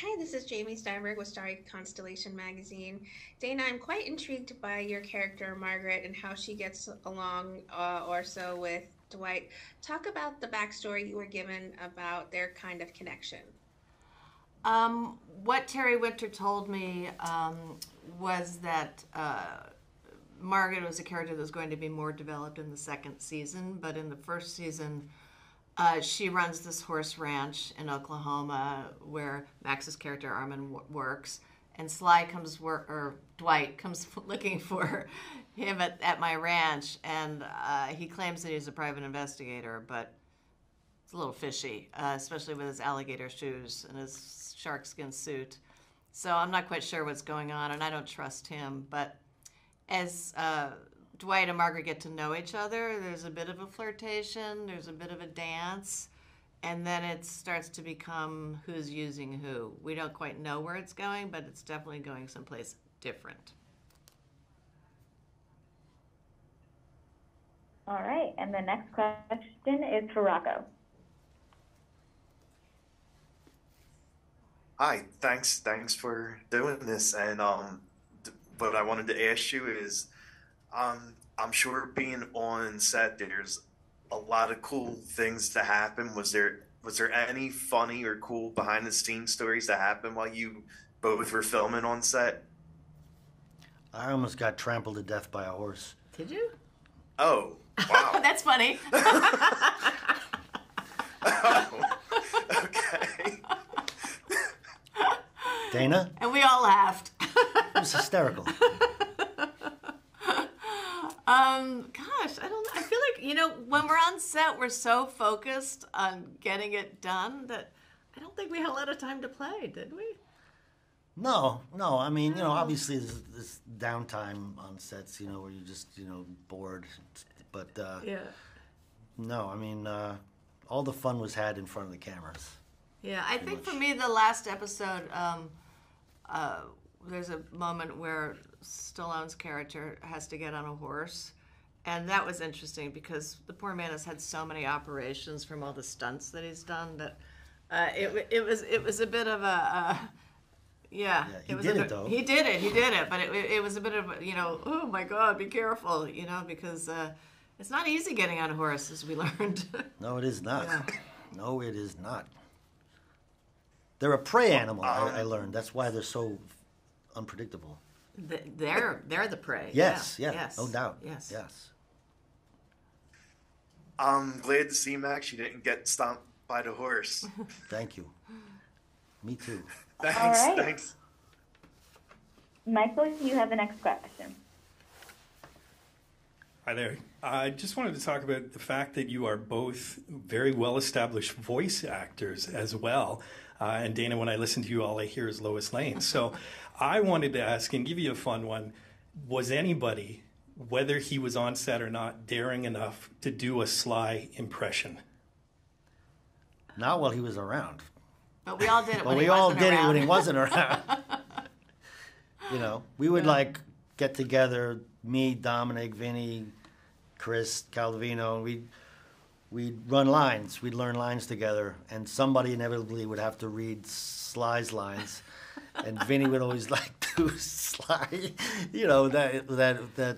Hi, this is Jamie Steinberg with Starry Constellation magazine. Dana, I'm quite intrigued by your character, Margaret, and how she gets along or so with Dwight. Talk about the backstory you were given about their kind of connection. What Terry Winter told me was that Margaret was a character that was going to be more developed in the second season, but in the first season, she runs this horse ranch in Oklahoma where Max's character Armin works, and Dwight comes looking for him at my ranch, and he claims that he's a private investigator, but it's a little fishy, especially with his alligator shoes and his shark skin suit. So I'm not quite sure what's going on, and I don't trust him. But as Dwight and Margaret get to know each other, there's a bit of a flirtation, there's a bit of a dance, and then it starts to become who's using who. We don't quite know where it's going, but it's definitely going someplace different. All right, and the next question is for Rocco. Hi, thanks for doing this, and what I wanted to ask you is, I'm sure being on set, there's a lot of cool things to happen. Was there any funny or cool behind the scenes stories that happened while you both were filming on set? I almost got trampled to death by a horse. Did you? Oh, wow. That's funny. Oh, okay. Dana? And we all laughed. It was hysterical. Gosh, I don't know. I feel like, you know, when we're on set, we're so focused on getting it done that I don't think we had a lot of time to play, did we? No. I mean, you know, obviously there's this downtime on sets, you know, where you're just, you know, bored. But, yeah. No, I mean, all the fun was had in front of the cameras. Yeah, I think for me, the last episode, there's a moment where Stallone's character has to get on a horse, and that was interesting because the poor man has had so many operations from all the stunts that he's done that it was a bit of a he did it, but it was a bit of a, you know, oh my God, be careful, you know, because it's not easy getting on a horse, as we learned. No, it is not. Yeah. No, it is not. They're a prey animal. I learned that's why they're so unpredictable. They're the prey. Yes, yeah. Yes, no doubt. Yes. I'm glad to see, Max, you didn't get stomped by the horse. Thank you. Me too. Thanks. All right. Thanks. Michael, you have the next question. Hi there. I just wanted to talk about the fact that you are both very well-established voice actors as well. And Dana, when I listen to you, all I hear is Lois Lane. So I wanted to ask and give you a fun one. Was anybody, whether he was on set or not, daring enough to do a sly impression? Not while he was around. But we all did it when he wasn't around. But we all did it when he wasn't around. You know, we would, like, get together, me, Dominic, Vinnie, Chris, Calvino, and we'd run lines. We'd learn lines together, and somebody inevitably would have to read Sly's lines, and Vinny would always like do Sly, you know, that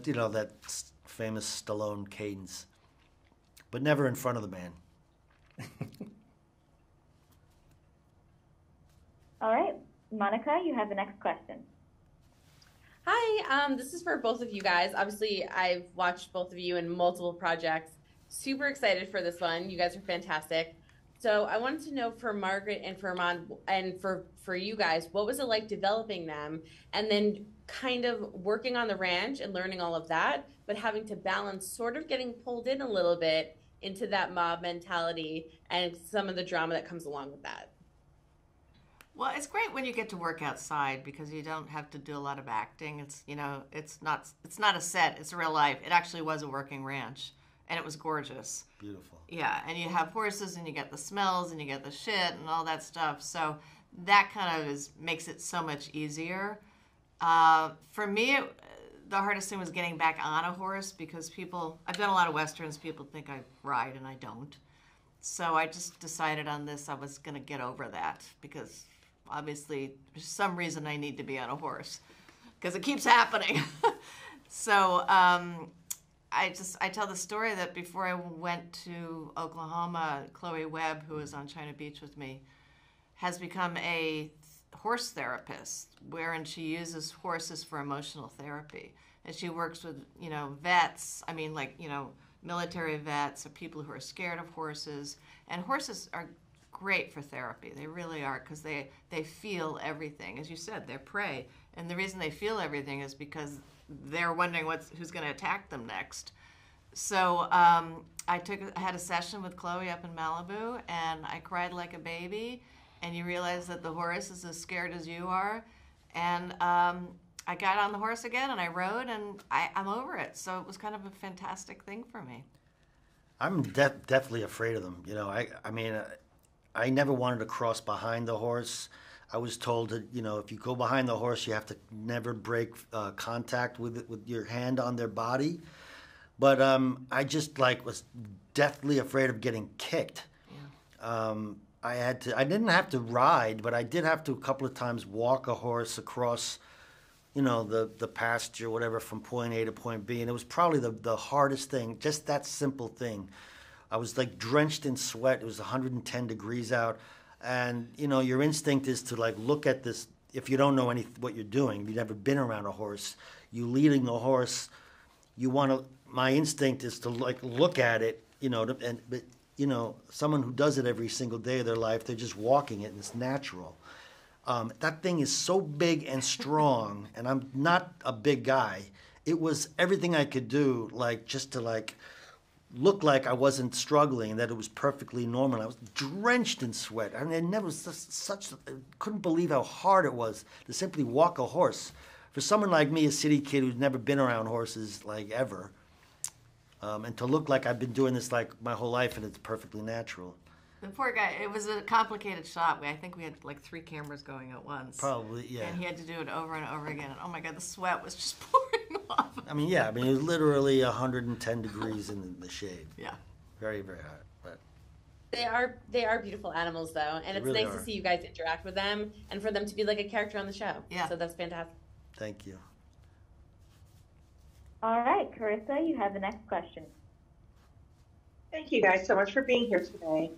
you know, that famous Stallone cadence, but never in front of the man. All right, Monica, you have the next question. Hi, this is for both of you guys. Obviously, I've watched both of you in multiple projects. Super excited for this one. You guys are fantastic. So I wanted to know, for Margaret and for Armand and for you guys, what was it like developing them and then kind of working on the ranch and learning all of that, but having to balance sort of getting pulled in a little bit into that mob mentality and some of the drama that comes along with that? Well, it's great when you get to work outside because you don't have to do a lot of acting. It's, you know, it's not a set. It's real life. It actually was a working ranch. And it was gorgeous. Beautiful. Yeah, and you have horses, and you get the smells, and you get the shit, and all that stuff. So that kind of makes it so much easier. For me, the hardest thing was getting back on a horse because I've done a lot of Westerns, people think I ride, and I don't. So I just decided on this I was going to get over that because obviously, for some reason, I need to be on a horse because it keeps happening. So I tell the story that before I went to Oklahoma, Chloe Webb, who is on China Beach with me, has become a horse therapist, wherein she uses horses for emotional therapy. And she works with, you know, vets, I mean, like, you know, military vets or people who are scared of horses. And horses are great for therapy. They really are, because they feel everything. As you said, they're prey. And the reason they feel everything is because they're wondering who's going to attack them next. So I had a session with Chloe up in Malibu, and I cried like a baby. And you realize that the horse is as scared as you are. And I got on the horse again, and I rode, and I'm over it. So it was kind of a fantastic thing for me. I'm definitely afraid of them. You know, I mean, I never wanted to cross behind the horse. I was told that, you know, if you go behind the horse, you have to never break contact with your hand on their body. But I just, like, was deathly afraid of getting kicked. Yeah. I didn't have to ride, but I did have to a couple of times walk a horse across, you know, the pasture, whatever, from point A to point B. And it was probably the hardest thing, just that simple thing. I was like drenched in sweat. It was 110 degrees out. And, you know, your instinct is to like look at this. If you don't know what you're doing, if you've never been around a horse, you leading a horse, you want to, my instinct is to like look at it, you know, but you know, someone who does it every single day of their life, they're just walking it and it's natural. That thing is so big and strong, and I'm not a big guy. It was everything I could do, like, just to, like, look like I wasn't struggling, that it was perfectly normal. I was drenched in sweat. I mean, I never was such, I couldn't believe how hard it was to simply walk a horse. For someone like me, a city kid who's never been around horses, like, ever, and to look like I've been doing this like my whole life and it's perfectly natural. The poor guy, it was a complicated shot. I think we had like 3 cameras going at once. Probably, yeah. And he had to do it over and over again. And oh my God, the sweat was just pouring off. I mean, yeah, I mean, it was literally 110 degrees in the shade. Yeah. Very, very hot. But they are beautiful animals though. And it's really nice to see you guys interact with them and for them to be like a character on the show. Yeah. So that's fantastic. Thank you. All right, Carissa, you have the next question. Thank you guys so much for being here today.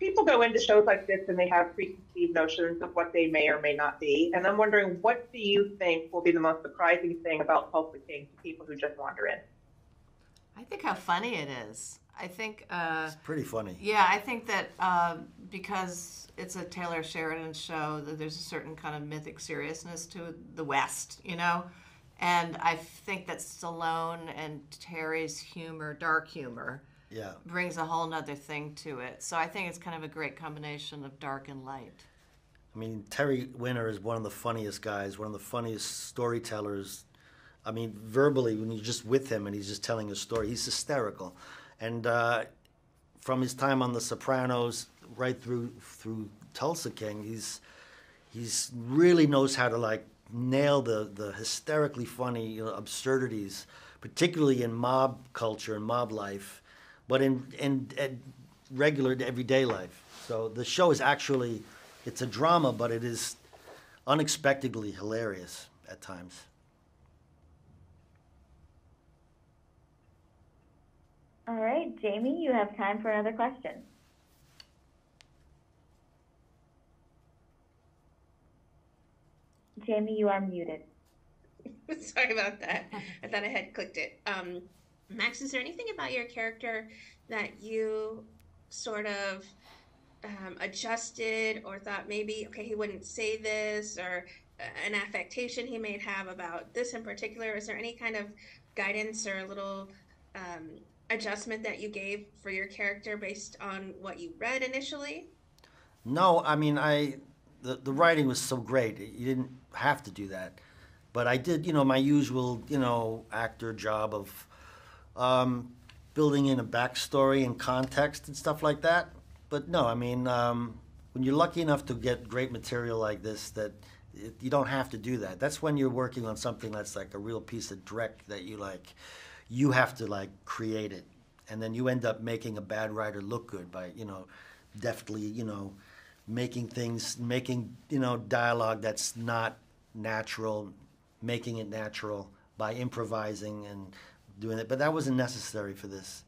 People go into shows like this and they have preconceived notions of what they may or may not be. And I'm wondering, what do you think will be the most surprising thing about Tulsa King to people who just wander in? I think how funny it is. I think it's pretty funny. Yeah, I think that because it's a Taylor Sheridan show, that there's a certain kind of mythic seriousness to the West, you know? And I think that Stallone and Terry's humor, dark humor, yeah, brings a whole nother thing to it. So I think it's kind of a great combination of dark and light. I mean, Terry Winter is one of the funniest guys, one of the funniest storytellers. I mean, verbally, when you're just with him and he's just telling a story, he's hysterical. And from his time on The Sopranos right through Tulsa King, he's really knows how to, like, nail the hysterically funny, you know, absurdities, particularly in mob culture and mob life, but in regular everyday life. So the show is actually, it's a drama, but it is unexpectedly hilarious at times. All right, Jamie, you have time for another question. Jamie, you are muted. Sorry about that. I thought I had clicked it. Max, is there anything about your character that you sort of adjusted or thought maybe, okay, he wouldn't say this, or an affectation he may have about this in particular? Is there any kind of guidance or a little adjustment that you gave for your character based on what you read initially? No, I mean, the writing was so great. You didn't have to do that. But I did, you know, my usual, you know, actor job of building in a backstory and context and stuff like that. But no, I mean, when you're lucky enough to get great material like this, that you don't have to do that. That's when you're working on something that's like a real piece of direct that you like, you have to like create it. And then you end up making a bad writer look good by, you know, deftly, you know, making things, dialogue that's not natural, making it natural by improvising and doing it. But that wasn't necessary for this.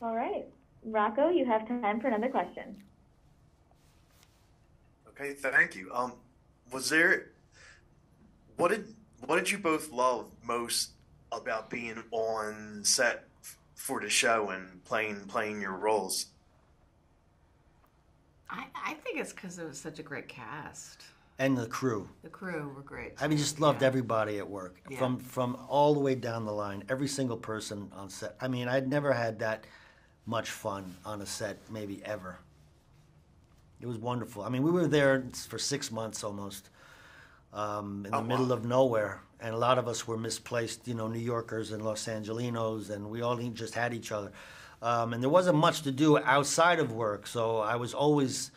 All right. Rocco, you have time for another question. Okay, thank you. Was there, what did you both love most about being on set for the show and playing your roles? I think it's because it was such a great cast. And the crew. The crew were great. I mean, just loved everybody at work, from all the way down the line, every single person on set. I mean, I'd never had that much fun on a set, maybe ever. It was wonderful. I mean, we were there for 6 months almost, in the middle of nowhere, and a lot of us were misplaced, New Yorkers and Los Angelinos, and we all just had each other. And there wasn't much to do outside of work, so I was always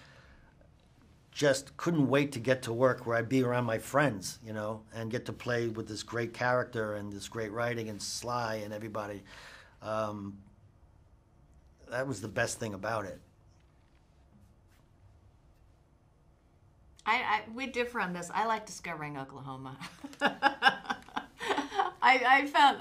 just couldn't wait to get to work where I'd be around my friends, and get to play with this great character and this great writing and Sly and everybody. That was the best thing about it. We differ on this. I like discovering Oklahoma. I found,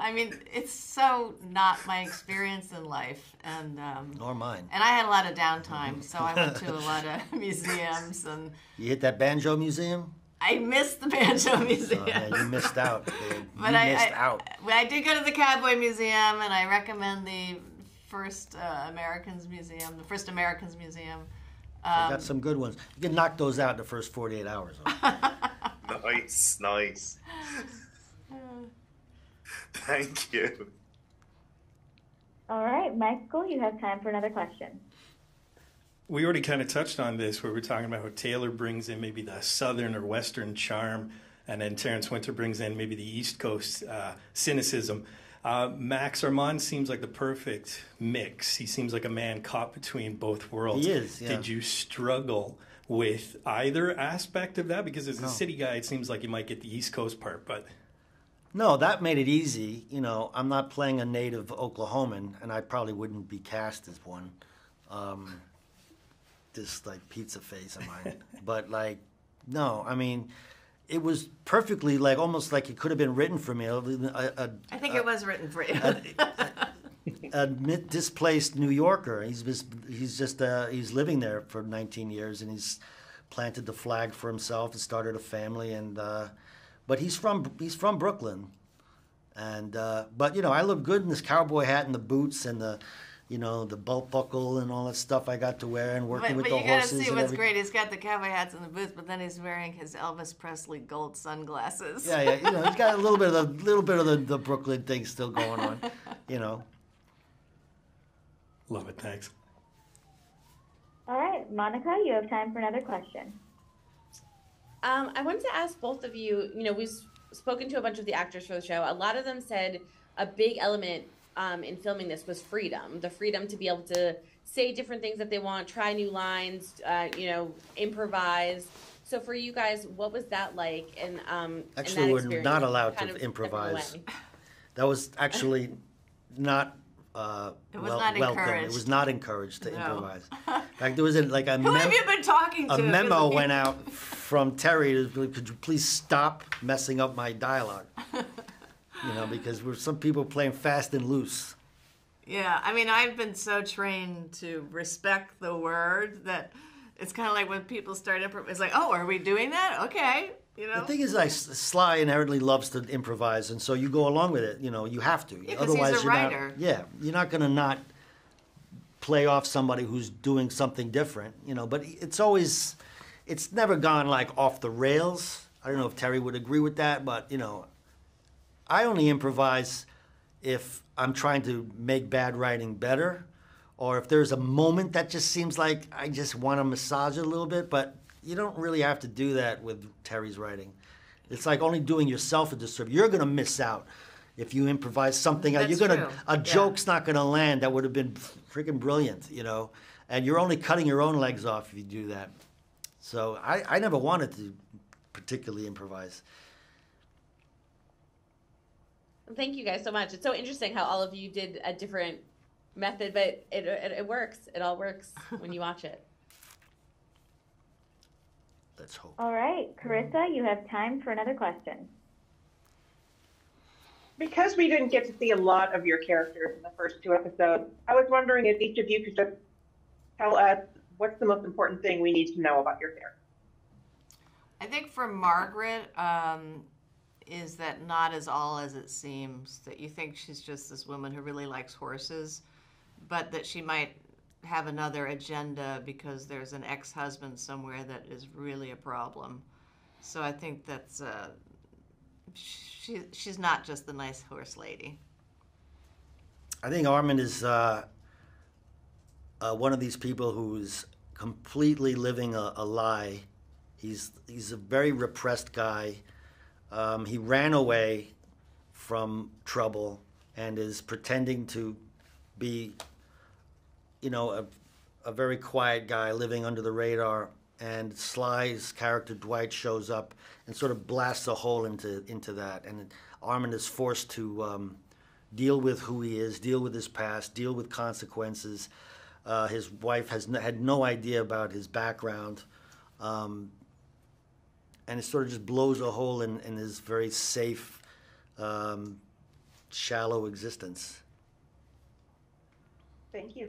it's so not my experience in life. And nor mine. And I had a lot of downtime, so I went to a lot of museums. And you hit that banjo museum? I missed the banjo museum. You missed out, babe. I did go to the Cowboy Museum, and I recommend the first Americans Museum. I got some good ones. You can knock those out in the first 48 hours. Nice. Thank you. All right, Michael, you have time for another question. We already kind of touched on this where we're talking about how Taylor brings in maybe the Southern or Western charm, and then Terrence Winter brings in maybe the East Coast cynicism. Max Armand seems like the perfect mix. He seems like a man caught between both worlds. He is, yeah. Did you struggle with either aspect of that? Because as a city guy, it seems like you might get the East Coast part, but... No, that made it easy. I'm not playing a native Oklahoman, and I probably wouldn't be cast as one. This, pizza face of mine. But, no, it was perfectly, almost like it could have been written for me. I think it was written for you. a displaced New Yorker. He's living there for 19 years, and he's planted the flag for himself and started a family, and... But he's from Brooklyn, and but I looked good in this cowboy hat and the boots and the, the belt buckle and all that stuff I got to wear and working with the horses. But you got to see what's great. He's got the cowboy hats and the boots, but then he's wearing his Elvis Presley gold sunglasses. Yeah, he's got a little bit of the Brooklyn thing still going on, Love it. Thanks. All right, Monica, you have time for another question. I wanted to ask both of you, we've spoken to a bunch of the actors for the show. A lot of them said a big element in filming this was freedom, the freedom to be able to say different things that they want, try new lines, improvise. So for you guys, what was that like? And actually, we're not allowed to improvise. That was actually not... it was not encouraged. It was not encouraged to improvise. In fact, there was a memo. Who have you been talking to? A memo went out from Terry to, could you please stop messing up my dialogue? Because we're some people playing fast and loose. Yeah, I've been so trained to respect the word that it's kind of like when people start improv. It's like, oh, are we doing that? Okay. The thing is, Sly inherently loves to improvise, and so you go along with it. You have to. Yeah, otherwise, he's a writer. You're not going to not play off somebody who's doing something different. But it's never gone off the rails. I don't know if Terry would agree with that, but I only improvise if I'm trying to make bad writing better, or if there's a moment that just seems like I just want to massage it a little bit, but. You don't really have to do that with Terry's writing. It's like only doing yourself a disservice. You're going to miss out if you improvise something. That's you're going to joke's not going to land that would have been freaking brilliant, And you're only cutting your own legs off if you do that. So I never wanted to particularly improvise. Thank you guys so much. It's so interesting how all of you did a different method, but it works. It all works when you watch it. Let's hope. All right, Carissa, you have time for another question. Because we didn't get to see a lot of your characters in the first two episodes, I was wondering if each of you could just tell us what's the most important thing we need to know about your character. I think for Margaret, is that not as all as it seems, that you think she's just this woman who really likes horses, but that she might have another agenda because there's an ex-husband somewhere that is really a problem. So I think that's, she's not just the nice horse lady. I think Armin is one of these people who's completely living a lie. He's a very repressed guy. He ran away from trouble and is pretending to be, you know, a very quiet guy living under the radar. And Sly's character, Dwight, shows up and sort of blasts a hole into that. And Armin is forced to deal with who he is, deal with his past, deal with consequences. His wife had no idea about his background. And it sort of just blows a hole in his very safe, shallow existence. Thank you.